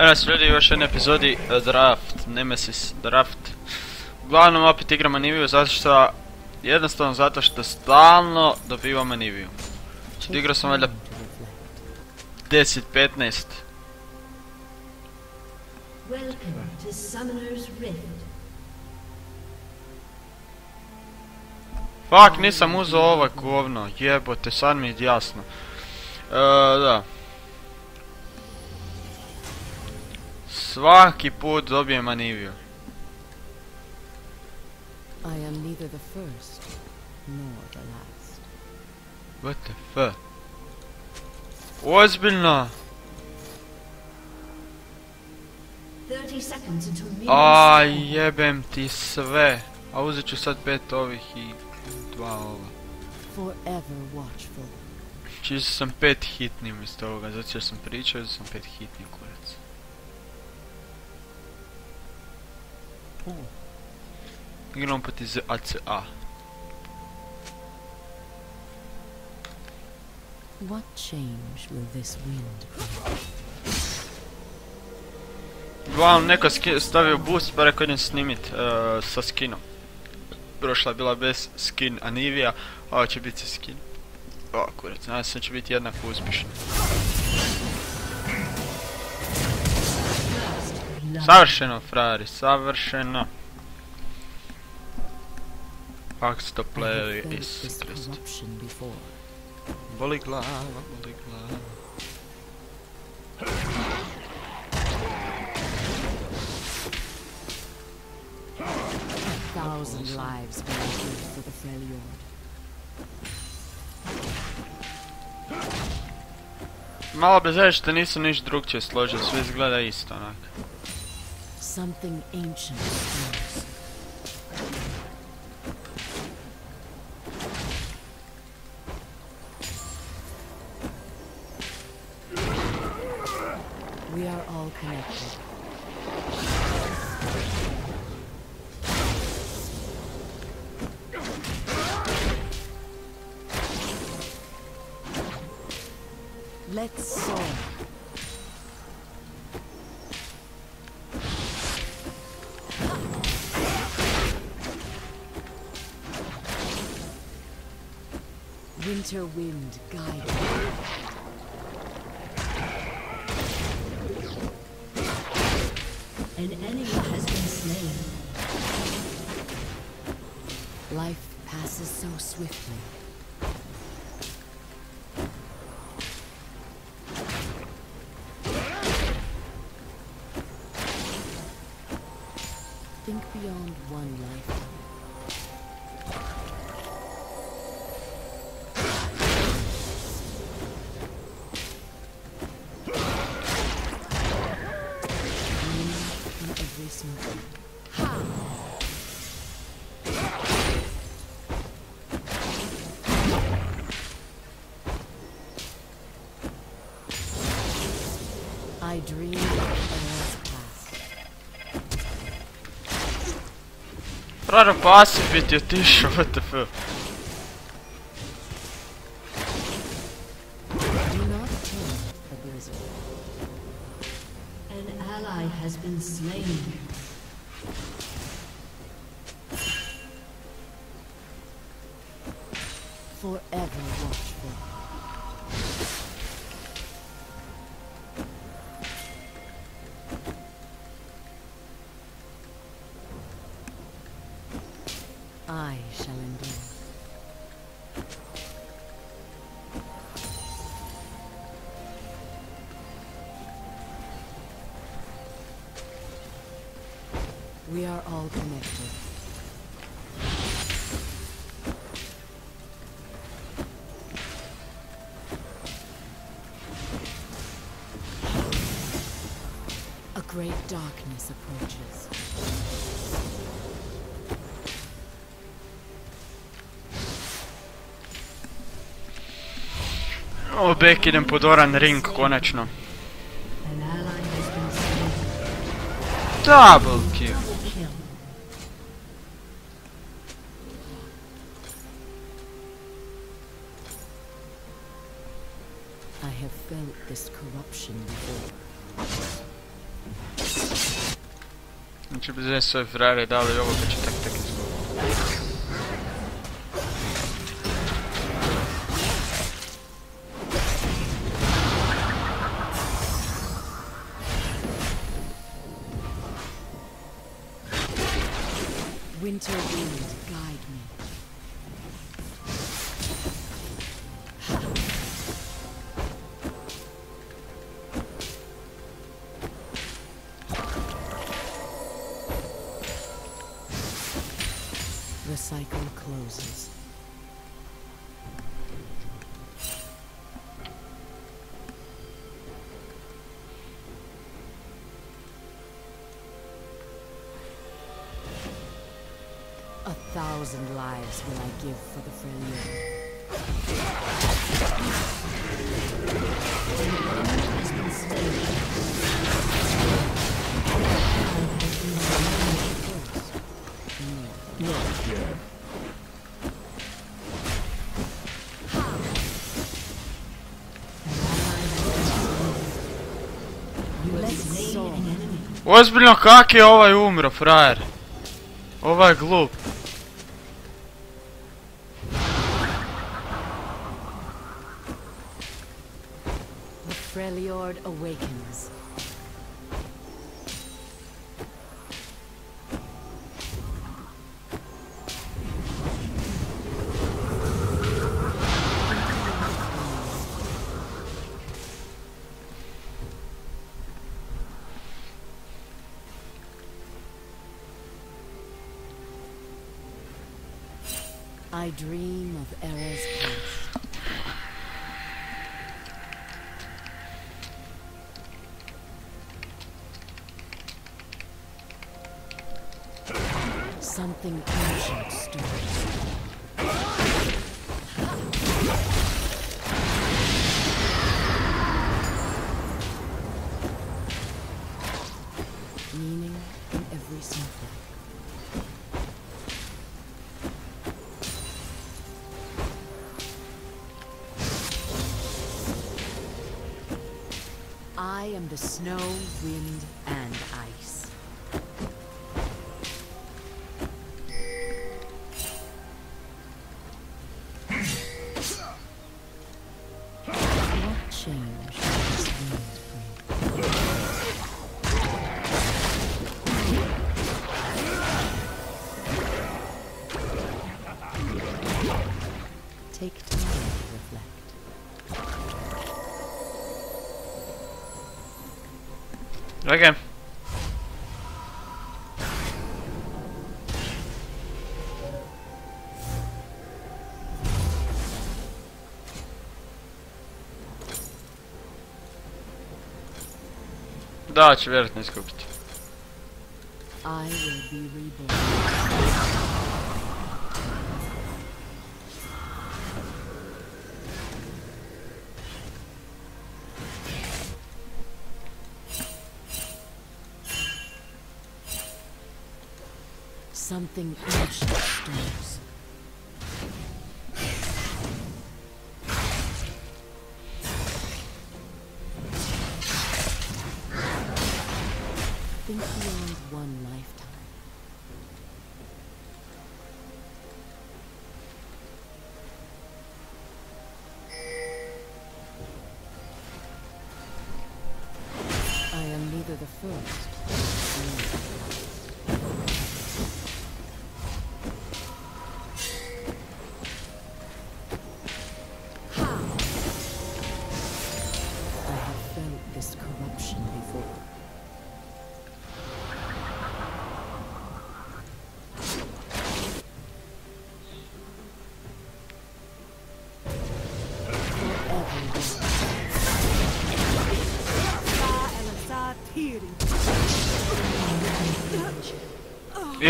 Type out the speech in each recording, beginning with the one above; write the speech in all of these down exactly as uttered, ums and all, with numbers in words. Evo se ljudi, još jedne epizodi Draft, Nemesis Draft. Uglavnom opet igram Aniviju zato što, jednostavno zato što stalno dobivam Aniviju. Znači igrao sam valjda deset petnaest. Fak, nisam uzao ovo govno, jebote, sad mi je jasno. Eee, da. Svaki put dobijem Aniviju. What the f? Ozbiljno! Aj, jebem ti sve. A uzet ću sad pet ovih i dva ova. Čisto sam pet hitni umjesto ovoga, zato što sam pričao, zato sam pet hitni kurac. Igramo poti z A C A. What change will this wind bring? Wow, neko stavio boost, pa rekao idem snimit uh, sa skinom. Prošla je bila bez skin Anivia, a ovo će biti skin. O kurac, nadam se će biti jednako uspješno. Savršeno, frajeri, savršeno. Fuck stop player is Christ. Boli glava, boli glava. Thousand lives buried for the Freljorda. Malo bez veze što nisu niš drugčije složili, sve izgleda isto onak. Something ancient. We are all connected. Let's solve. Winter wind guide. An enemy has been slain. Life passes so swiftly. Think beyond one life. I dream of past. Prado passive je ti otišao, what the fuck. Do not kill the blizzard. An ally has been slain. Forever watchful. I shall endure. We are all connected. A great darkness approaches. Ovo back idem pod Oran Ring, konačno. Double kill. I have felt this corruption before. Znači bi znači svoje frajere dali i ovo pa će tak tak izgledati. Winter wind, guide me. The cycle closes. A thousand lives will I give for the Freljorda. No, yeah. Ozbiljno kak je ovaj umro, frajer. Ovaj glup. Freljord awakens. I dream of Era's kiss. Something ancient stirs. Meaning in every symptom. I am the snow, wind, and ice. Take time to reflect. Okay. Da, će vjerojatno iskupiti. I will be reborn. Something ancient stirs. Think beyond one lifetime. I am neither the first nor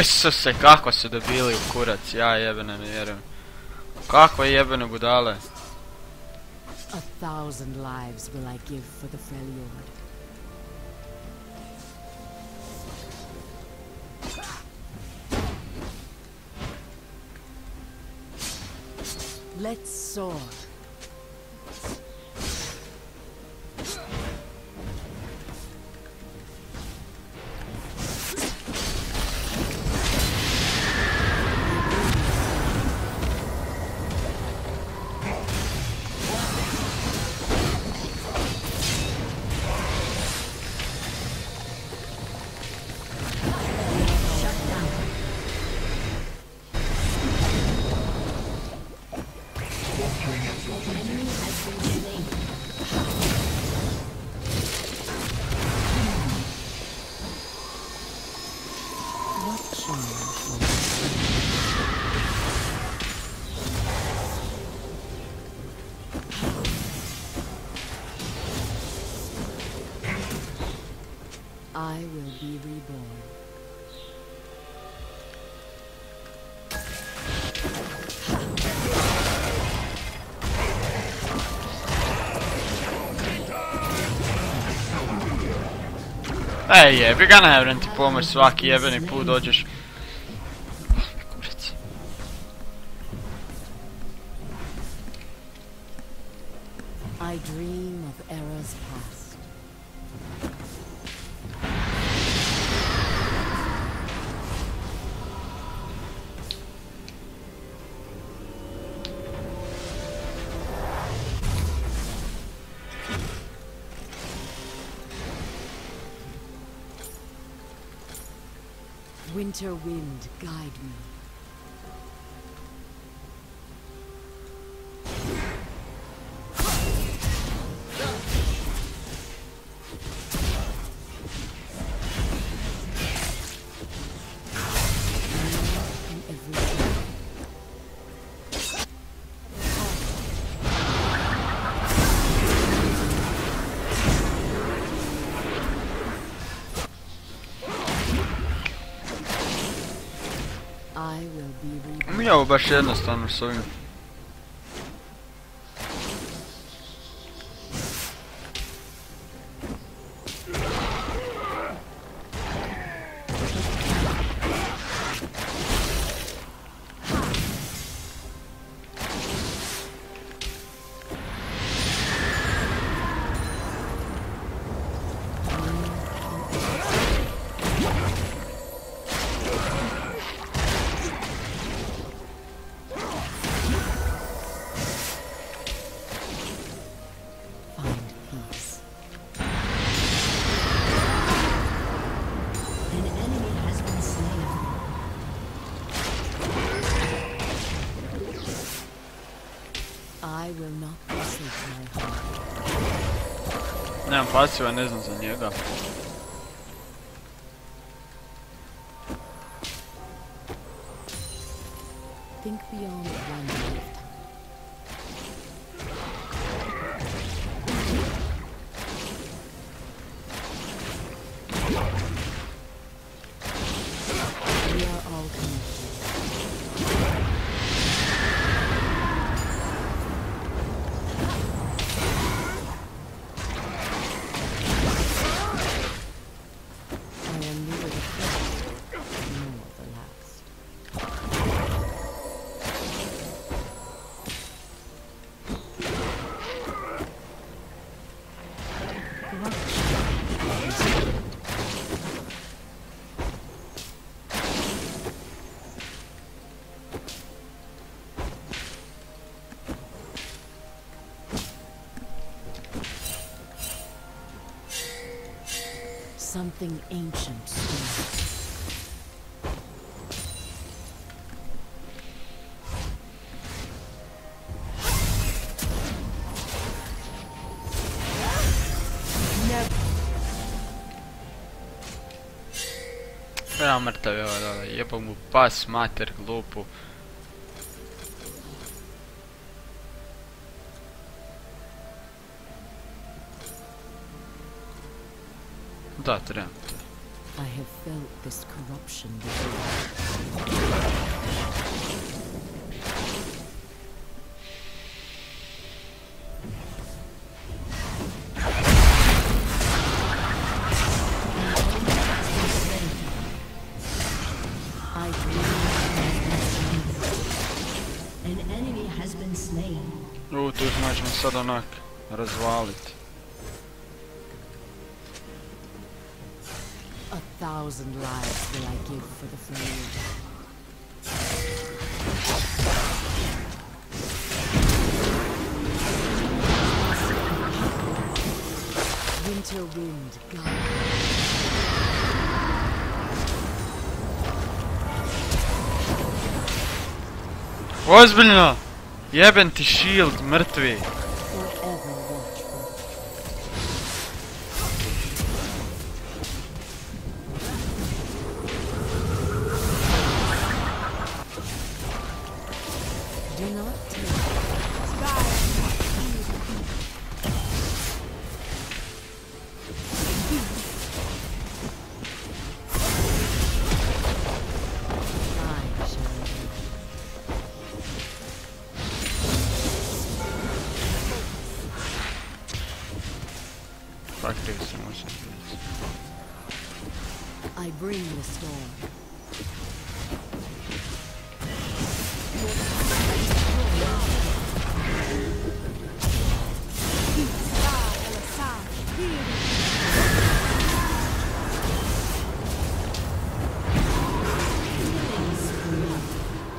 Isuse, kako su dobili u kurac, ja jebene ne vjerujem. Kakva jebene budale. A thousand lives will I give for the Freljord. Let's soar. I will be reborn. Ej, jebi ga, ne vrem ti pomoć svaki jebeni put dođeš. I dream of eras past. Winter wind, guide me. Ja, ovo baš jednostavno s ovim. Nemam pasiva, ne znam za njega. Something ancient still. Evo mrtav, evo dole, jebam mu pas, mater, glupu. Da, trebam te. U, tu možemo sad onak razvaliti. A thousand lives will I give for the Freljorda. Winter wind, God. Ozbiljno! Jeben ti shield, mrtvi! practice more seconds. I bring the storm.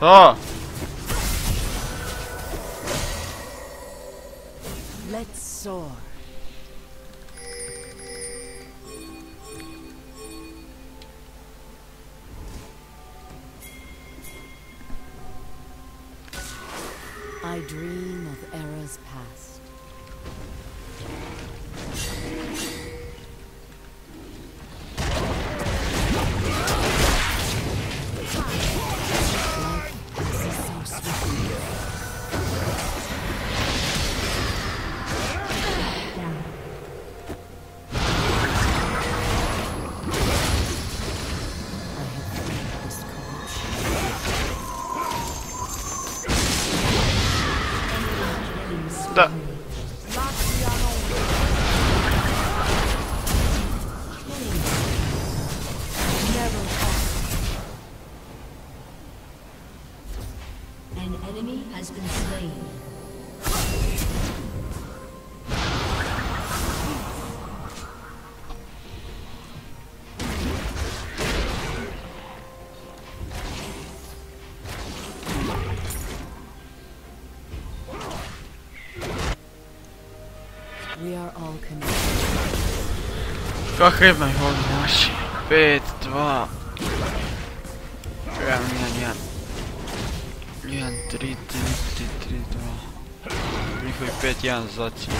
Oh. Let's soar. I dream of eras past. Kako imaju ovdje naši? pet, dva... jedan, jedan, jedan, tri, tri, tri, tri, dva... Njihovi pet, jedan za cilj.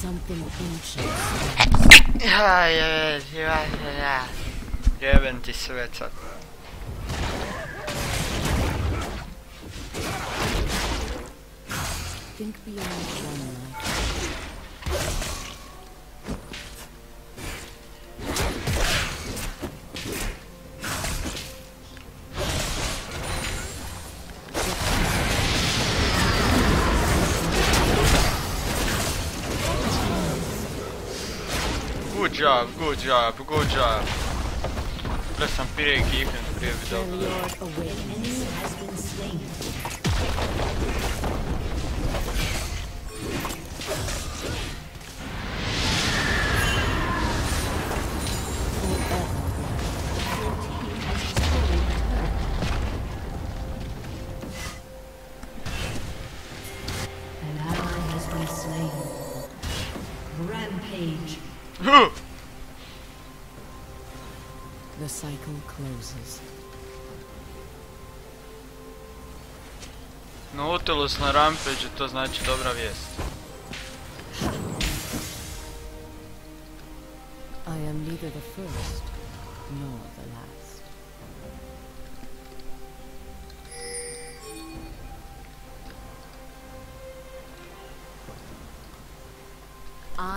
Something ancient. Ah, yeah, yeah, yeah. Jebem ti sveca. Think beyond Good job, good job, good job. Let's some period give him the An ally has been slain. Rampage. Huh! The cycle closes. Nautilus na rampage, to znači dobra vijest. I am neither the first nor the last.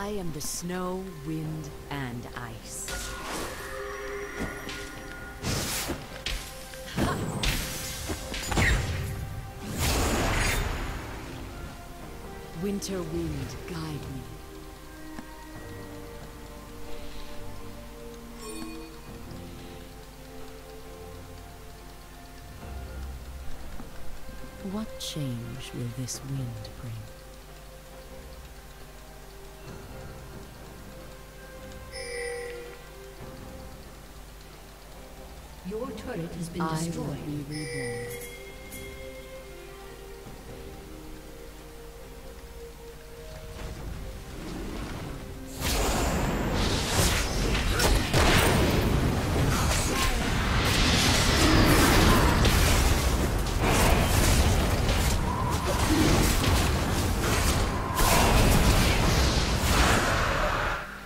I am the snow, wind, and ice. Winter wind, guide me. What change will this wind bring? Your turret has been destroyed. I will be reborn.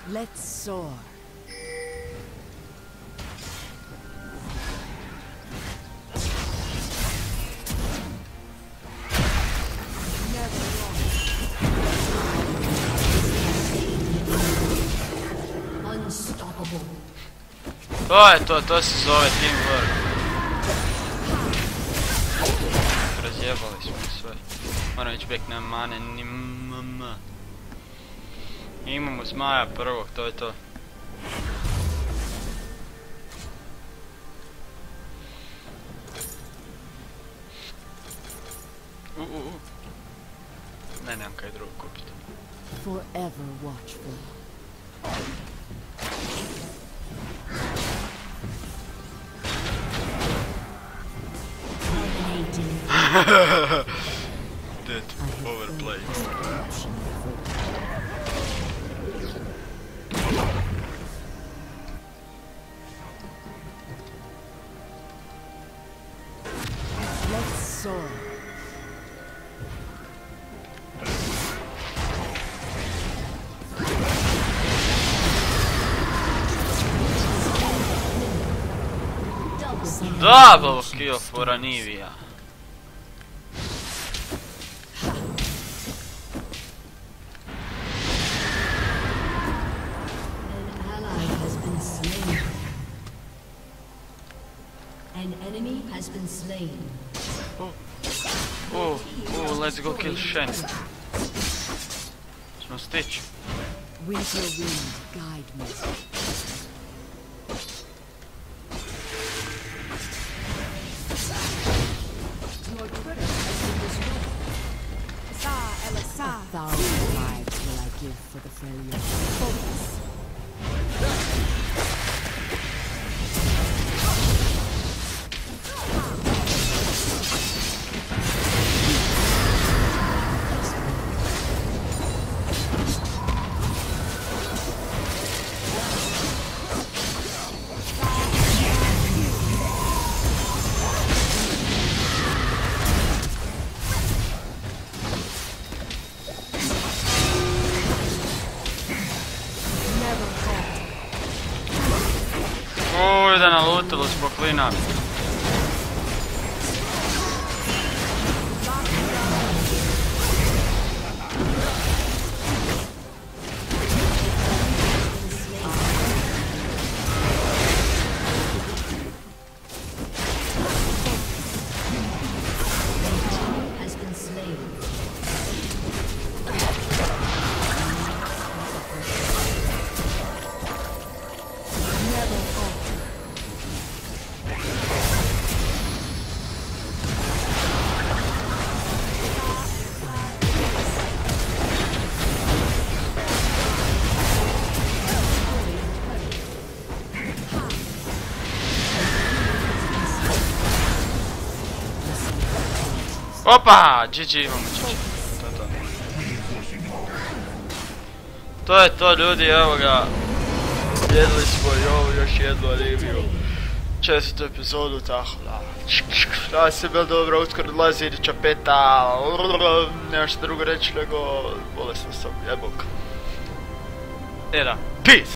Let's soar. To je to, to se zove teamwork. Razjebali smo sve. Moram ići back na mane, ni mm. Imamo zmaja prvog, to je to. U, u, u. Ne, nemam kaj drugo kupiti. Forever watchful. Dead overplay. Let's soar. Double kill for Anivia. Oh, oh, oh, let's go kill Shen. It's no stitch. Winter wind, guide me. Your turret has been destroyed. A thousand lives will I give for the Freljorda. Focus. Da nalutilo zbog klina. Opa! G G, imamo G G. To je to. To je to, ljudi, evo ga. Jedli smo i ovu još jednu Aniviju. Četvrtu epizodu, tako da. Da se bilo dobro, uskoro odlazi iduća peta. Nema što drugo reći nego bolesno sam, jebok. E da, peace!